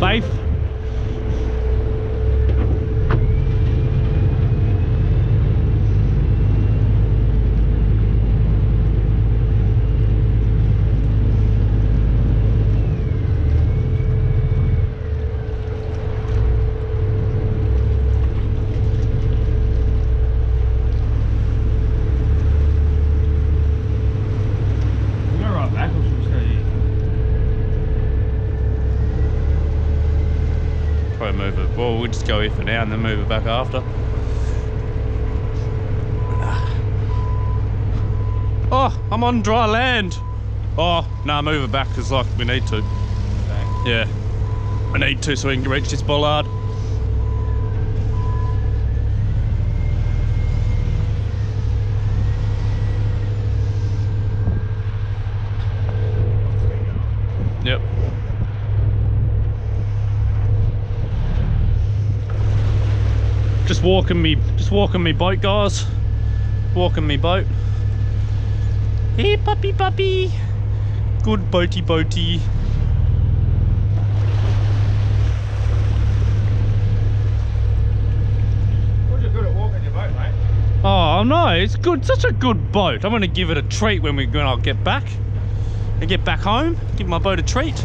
5. Move it. Well, we'll just go here for now and then move it back after. Oh, I'm on dry land. Oh, no, move it back because, like, we need to. Back. Yeah, we need to so we can reach this bollard. Yep. Just walking me boat, guys. Walking me boat. Hey, puppy, puppy. Good boaty, boaty. Well, you're good at walking your boat, mate. Oh no, it's good. Such a good boat. I'm gonna give it a treat when I get back. I get back home. Give my boat a treat.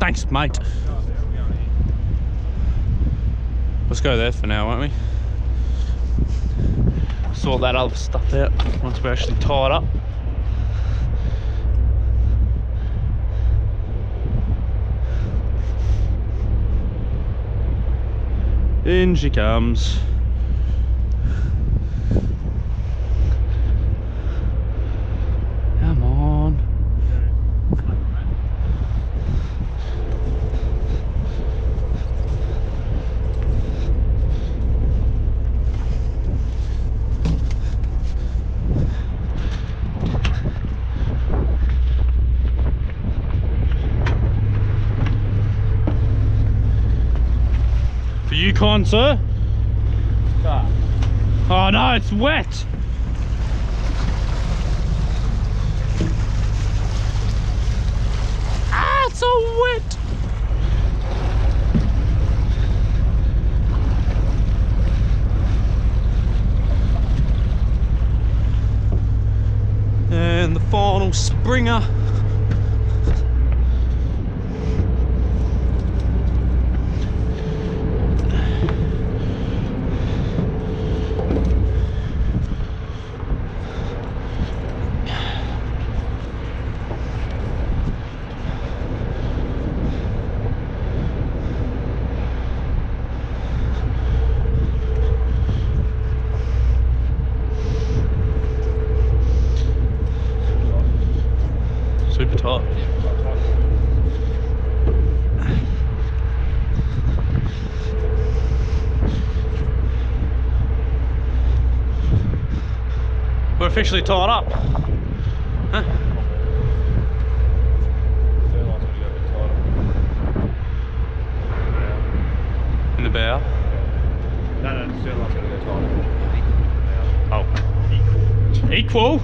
Thanks, mate. Let's go there for now, won't we? Sort that other stuff out once we're actually tied up. In she comes. Yukon, sir? Ah. Oh no, it's wet! Ah, it's so wet! And the final springer. We're officially tied up. Huh? In the bow? No, no, still not going to go tied up. Oh. Equal?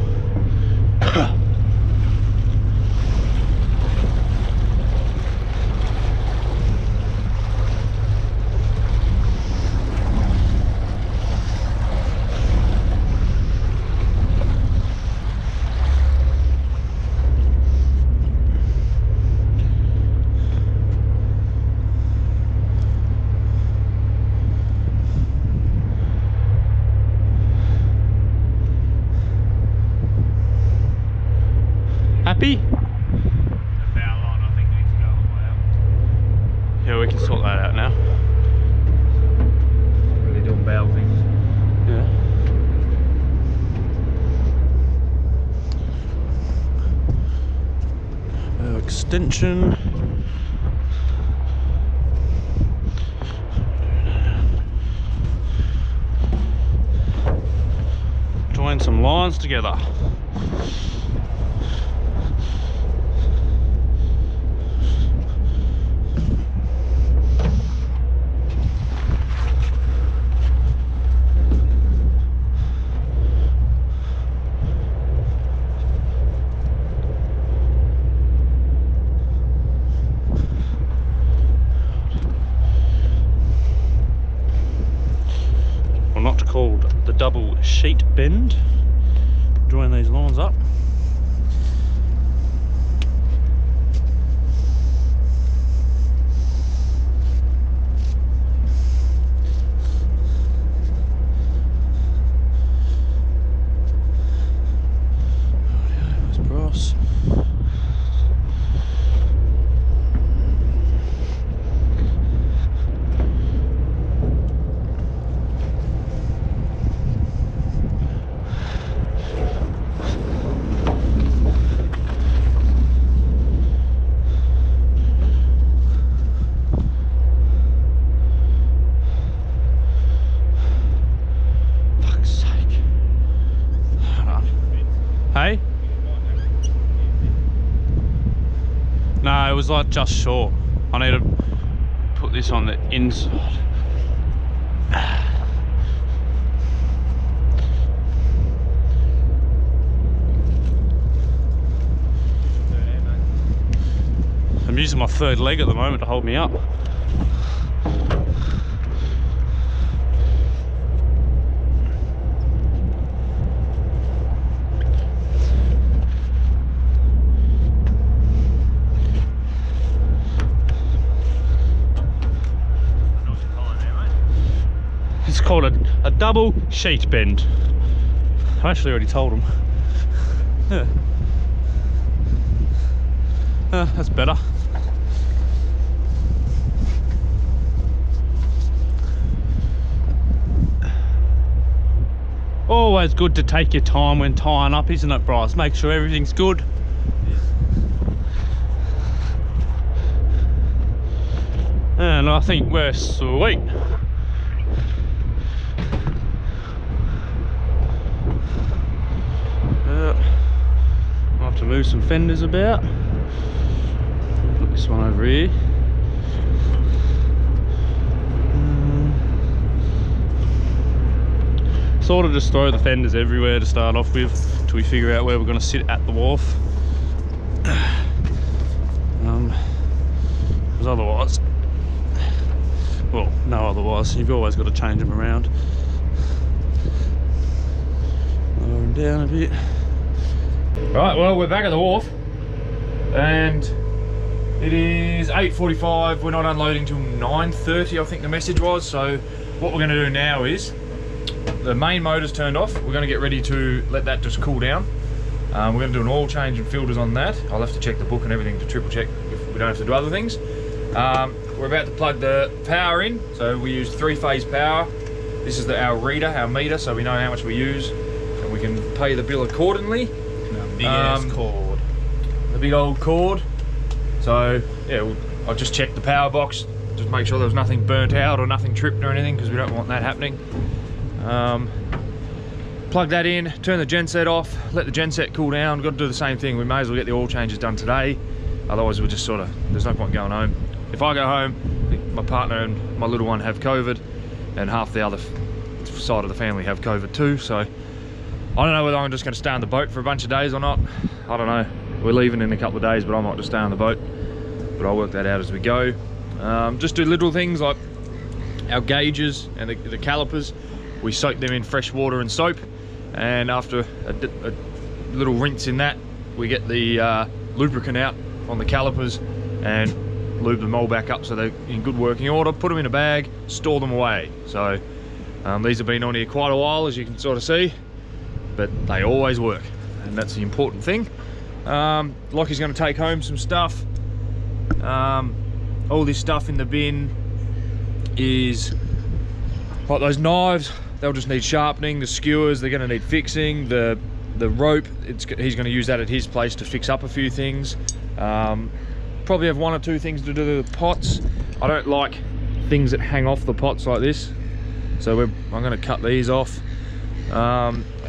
Happy? The bow line, I think, needs to go all the way up. Yeah, we can sort that out now. Really doing bow things. Yeah. Extension. some lines together. Double sheet bend, join these lines up. No, it was like just short. I need to put this on the inside. I'm using my third leg at the moment to hold me up. Called a double sheet bend. I actually already told them. Yeah. That's better. Always good to take your time when tying up, isn't it, Bryce? Make sure everything's good. And I think we're sweet. Move some fenders about. Put this one over here. Sort of just throw the fenders everywhere to start off with till we figure out where we're going to sit at the wharf. Because otherwise, well, no, otherwise you've always got to change them around. Lower them down a bit. Right, well, we're back at the wharf and it is 8:45. We're not unloading till 9:30, I think the message was. So what we're going to do now is the main motor's turned off. We're going to get ready to let that just cool down. We're going to do an oil change and filters on that. I'll have to check the book and everything to triple check if we don't have to do other things. We're about to plug the power in. So we use 3-phase power. This is our reader, our meter, so we know how much we use and we can pay the bill accordingly. Big ass cord. The big old cord. So yeah, I just checked the power box, just make sure there was nothing burnt out or nothing tripped or anything, because we don't want that happening. Plug that in, turn the genset off, let the genset cool down. Got to do the same thing. We may as well get the oil changes done today. Otherwise we'll just sort of, there's no point going home. If I go home, my partner and my little one have COVID and half the other side of the family have COVID too, so I don't know whether I'm just going to stay on the boat for a bunch of days or not. I don't know. We're leaving in a couple of days, but I might just stay on the boat. But I'll work that out as we go. Just do little things like our gauges and the calipers. We soak them in fresh water and soap. And after a little rinse in that, we get the lubricant out on the calipers and lube them all back up so they're in good working order. Put them in a bag, store them away. So these have been on here quite a while, as you can sort of see. But they always work, and that's the important thing. Lockie's going to take home some stuff. All this stuff in the bin is like those knives, they'll just need sharpening. The skewers, they're going to need fixing. The rope, he's going to use that at his place to fix up a few things. Probably have one or two things to do with the pots. I don't like things that hang off the pots like this, so I'm going to cut these off.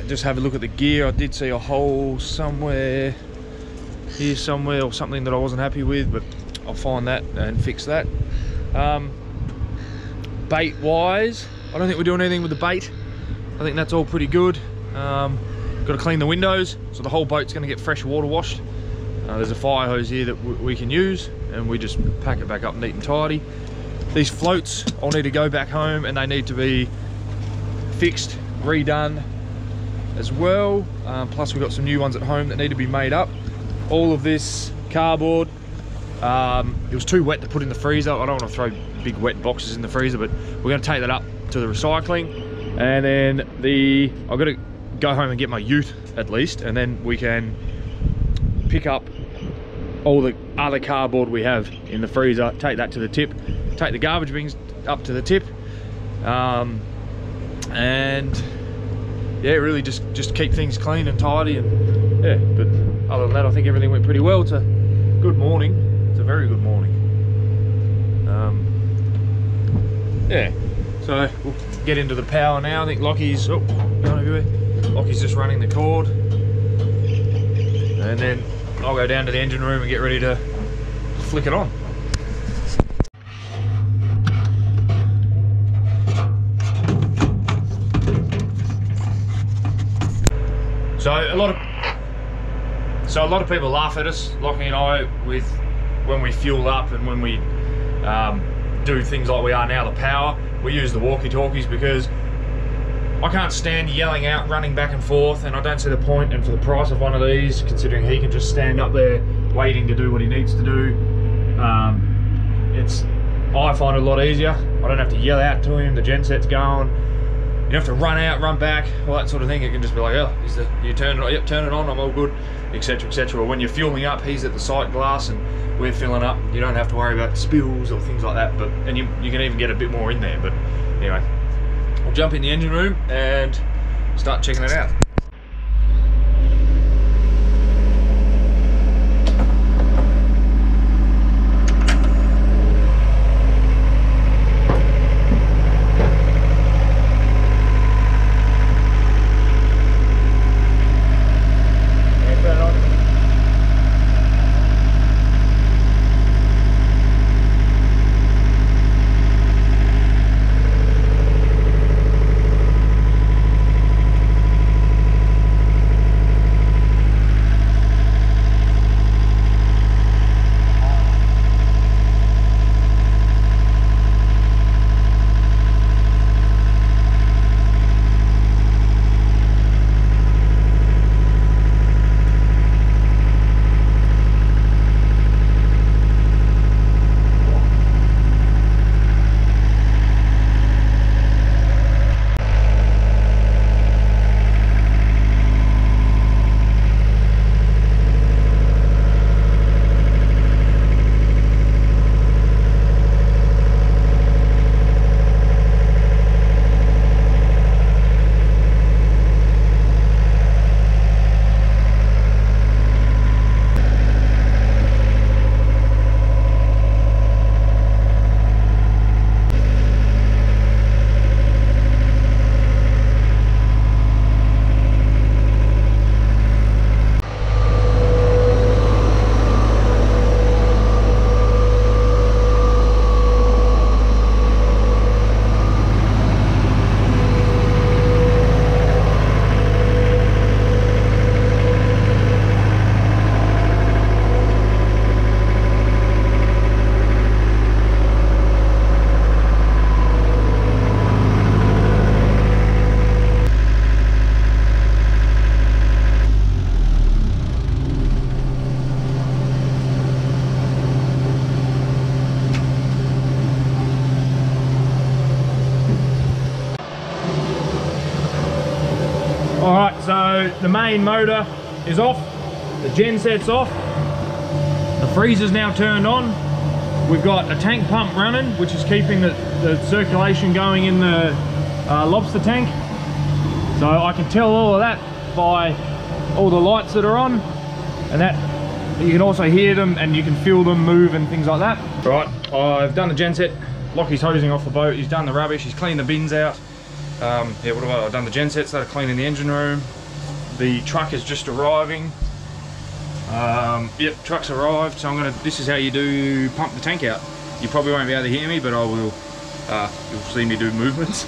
Just have a look at the gear. I did see a hole somewhere here somewhere or something that I wasn't happy with, but I'll find that and fix that. Bait wise, I don't think we're doing anything with the bait. I think that's all pretty good. Got to clean the windows, so the whole boat's going to get fresh water washed. There's a fire hose here that we can use, and we just pack it back up neat and tidy. These floats, I'll need to go back home and they need to be fixed, redone as well. Plus we've got some new ones at home that need to be made up. All of this cardboard, it was too wet to put in the freezer. I don't want to throw big wet boxes in the freezer, but we're going to take that up to the recycling. And then I've got to go home and get my ute at least, and then we can pick up all the other cardboard we have in the freezer, take that to the tip, take the garbage bins up to the tip, and yeah, really just keep things clean and tidy. And yeah, but other than that, I think everything went pretty well. It's a good morning. It's a very good morning. Yeah, so we'll get into the power now. I think Lachie's going everywhere. Lachie's just running the cord, and then I'll go down to the engine room and get ready to flick it on. So a lot of people laugh at us, Lachie and I, with when we fuel up and when we do things like we are now, the power. We use the walkie-talkies because I can't stand yelling out, running back and forth, and I don't see the point. And for the price of one of these, considering he can just stand up there waiting to do what he needs to do, I find it a lot easier. I don't have to yell out to him, the genset's going, you don't have to run out, run back, all that sort of thing. It can just be like, oh, you turn it on, yep, turn it on, I'm all good, etc, etc. When you're fueling up, he's at the sight glass and we're filling up. You don't have to worry about spills or things like that, and you can even get a bit more in there. But anyway, I'll jump in the engine room and start checking it out. The main motor is off, the genset's off, the freezer's now turned on. We've got a tank pump running, which is keeping the circulation going in the lobster tank. So I can tell all of that by all the lights that are on, and that you can also hear them and you can feel them move and things like that. Right, I've done the genset, Lachie's hosing off the boat, he's done the rubbish, he's cleaned the bins out. Yeah, what have I done? The gen set, started cleaning the engine room. The truck is just arriving. Yep, truck's arrived, so I'm gonna, this is how you do pump the tank out. You probably won't be able to hear me, but I will, you'll see me do movements.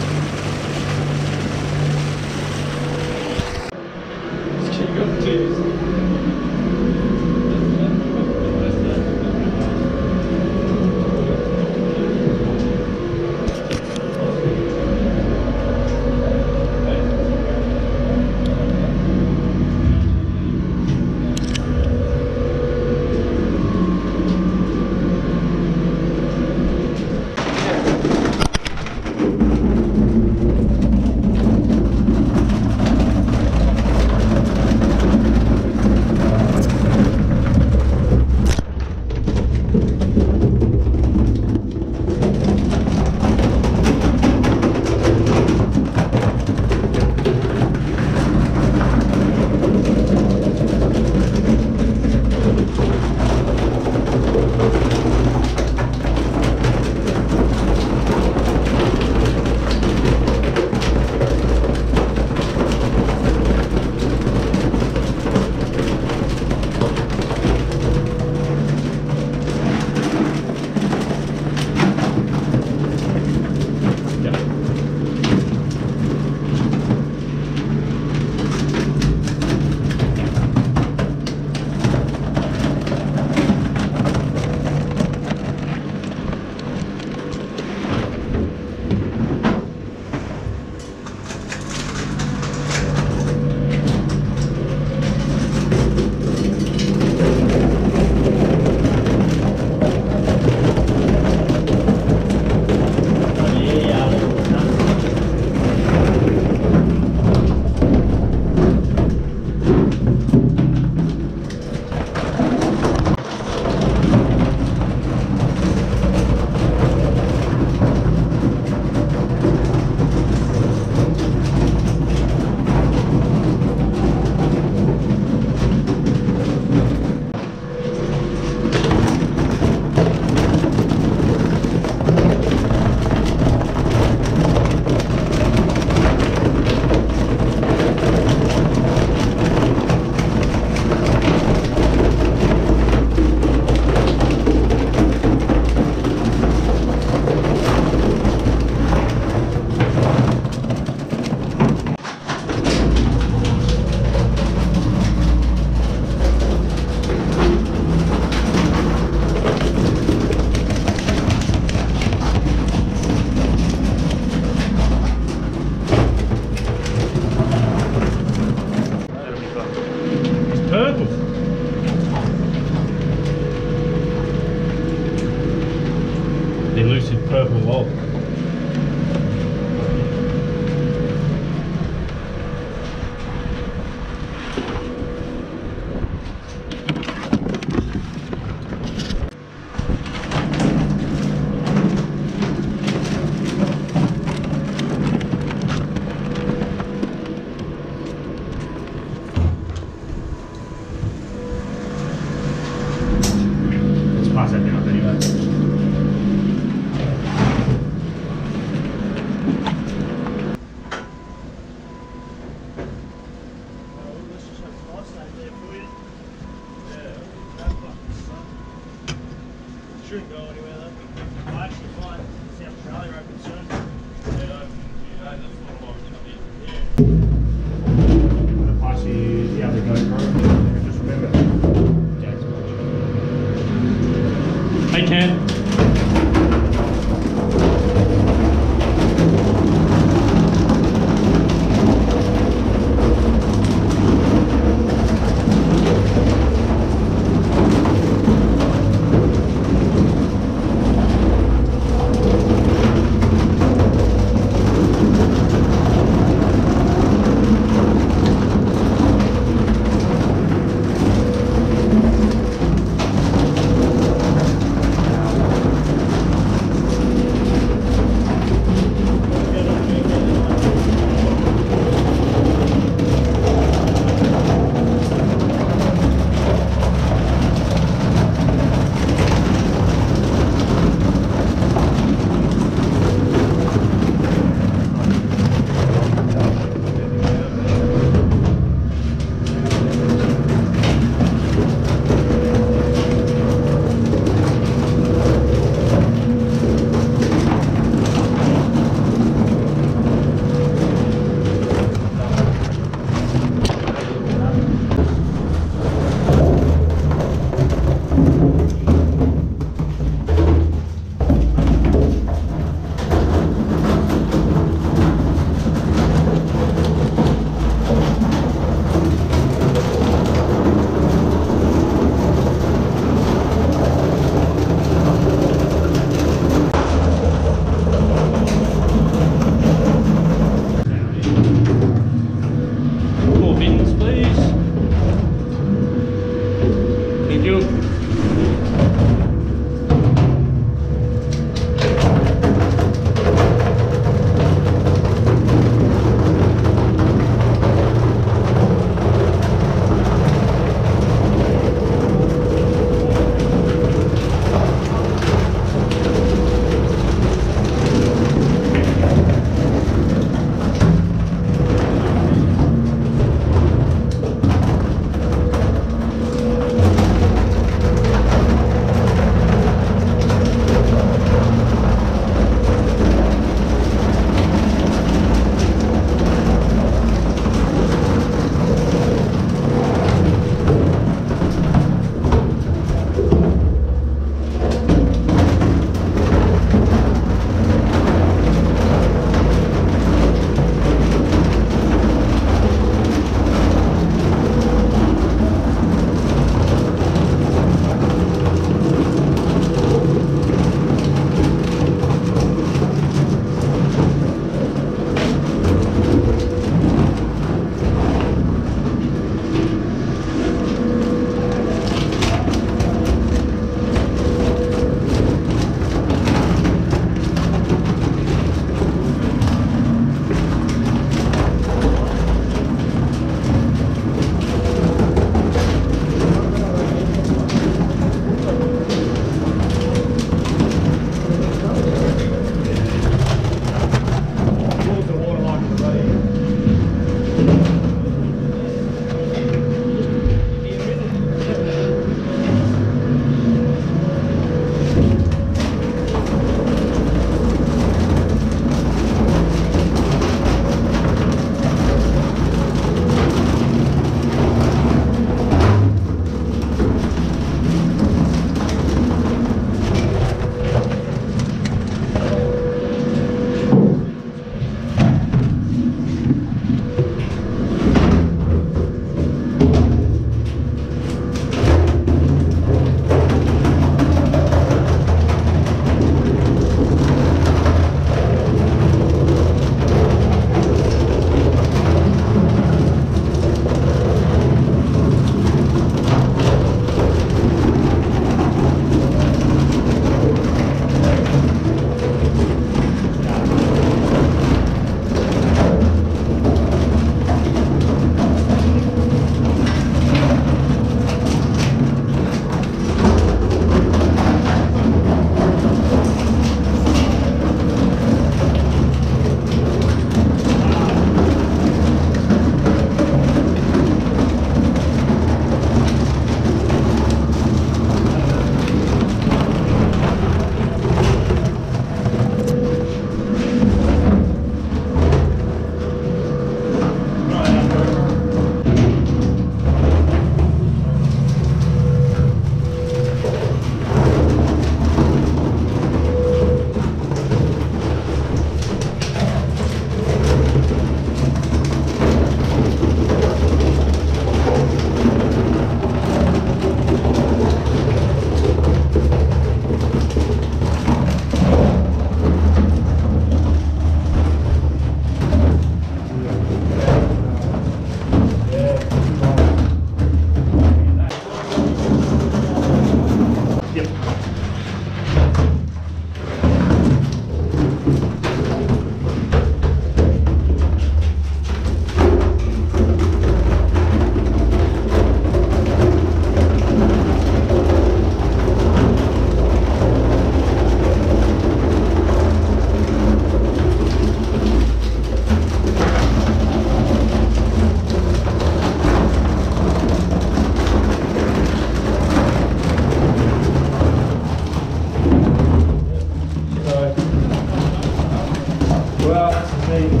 well, that's the thing.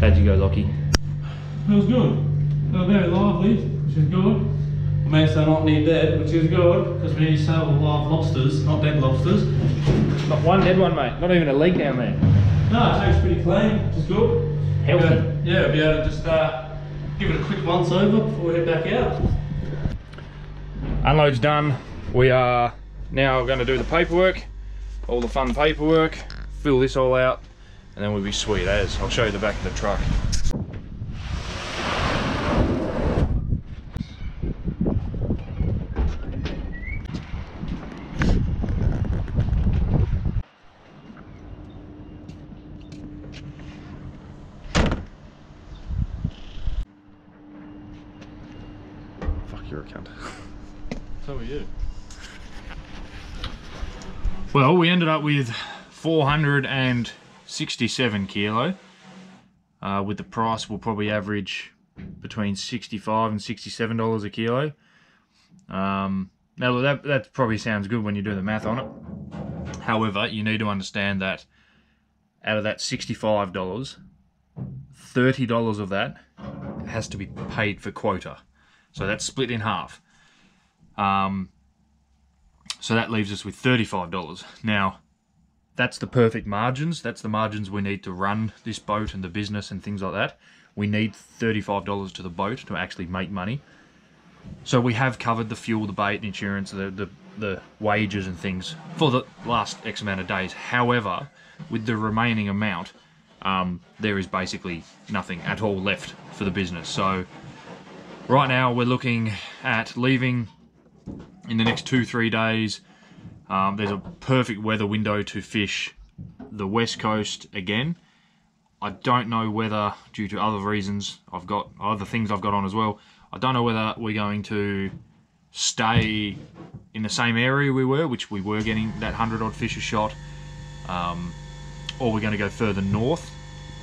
How'd you go, Lachie? It was good. They were very lively, which is good. I managed to not need dead, which is good, because we need to sell live lobsters, not dead lobsters. Not one dead one, mate. Not even a leg down there. No, it tastes pretty clean, which is good. Healthy. Yeah, we'll be able to just give it a quick once over before we head back out. Unload's done. We are now going to do the paperwork, all the fun paperwork, fill this all out, and then we'll be sweet as. I'll show you the back of the truck. Fuck, you're a cunt. So are you. Well, we ended up with 467 kilo. With the price, we'll probably average between $65 and $67 a kilo. Now that probably sounds good when you do the math on it. However, you need to understand that out of that $65, $30 of that has to be paid for quota. So that's split in half. So that leaves us with $35. Now, that's the perfect margins. That's the margins we need to run this boat and the business and things like that. We need $35 to the boat to actually make money. So we have covered the fuel, the bait, the insurance, the wages and things for the last X amount of days. However, with the remaining amount, there is basically nothing at all left for the business. So right now we're looking at leaving in the next 2-3 days. There's a perfect weather window to fish the West Coast again. I don't know whether, due to other reasons, I've got other things I've got on as well, I don't know whether we're going to stay in the same area we were, which we were getting that 100-odd fish a shot, or we're going to go further north.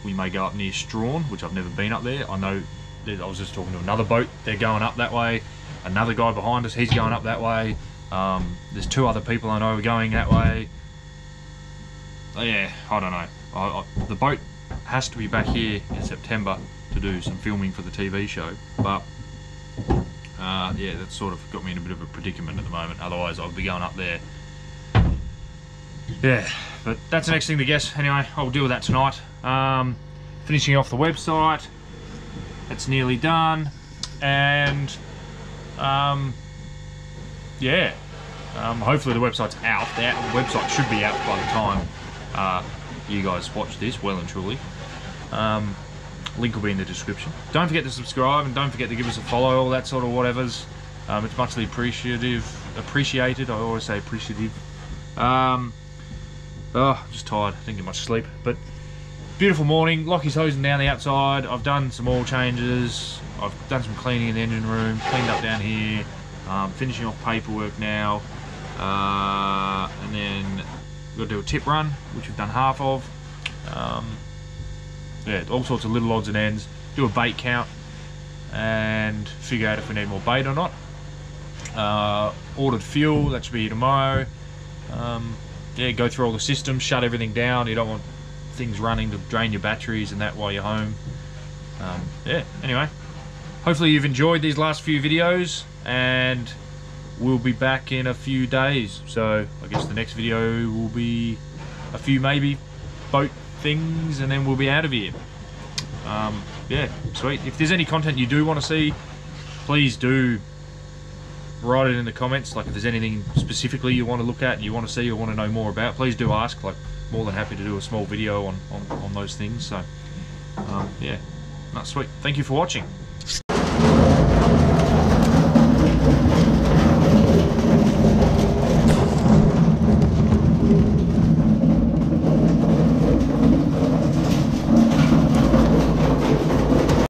We may go up near Strawn, which I've never been up there. I know, I was just talking to another boat, they're going up that way. Another guy behind us, he's going up that way. There's two other people I know are going that way. Yeah, I don't know. The boat has to be back here in September to do some filming for the TV show, but yeah, that's sort of got me in a bit of a predicament at the moment. Otherwise, I'll be going up there. Yeah, but that's the next thing to guess. Anyway, I'll deal with that tonight. Finishing off the website. It's nearly done, and yeah, hopefully the website's out. That website should be out by the time you guys watch this, well and truly. Link will be in the description. Don't forget to subscribe and don't forget to give us a follow, all that sort of whatevers. It's muchly appreciated. I always say appreciative. Oh, just tired, didn't get much sleep, but beautiful morning. Lachie's hosing down the outside. I've done some oil changes. I've done some cleaning in the engine room, cleaned up down here. Finishing off paperwork now, and then we've got to do a tip run, which we've done half of. Yeah, all sorts of little odds and ends. Do a bait count and figure out if we need more bait or not. Ordered fuel, that should be here tomorrow. Yeah, go through all the systems, shut everything down. You don't want things running to drain your batteries and that while you're home. Yeah, anyway, hopefully you've enjoyed these last few videos, and we'll be back in a few days. So I guess the next video will be a few maybe boat things, and then we'll be out of here. Yeah, sweet. If there's any content you do want to see, please do write it in the comments. Like if there's anything specifically you want to look at and you want to see or want to know more about, please do ask. Like, more than happy to do a small video on those things. So yeah, that's sweet. Thank you for watching.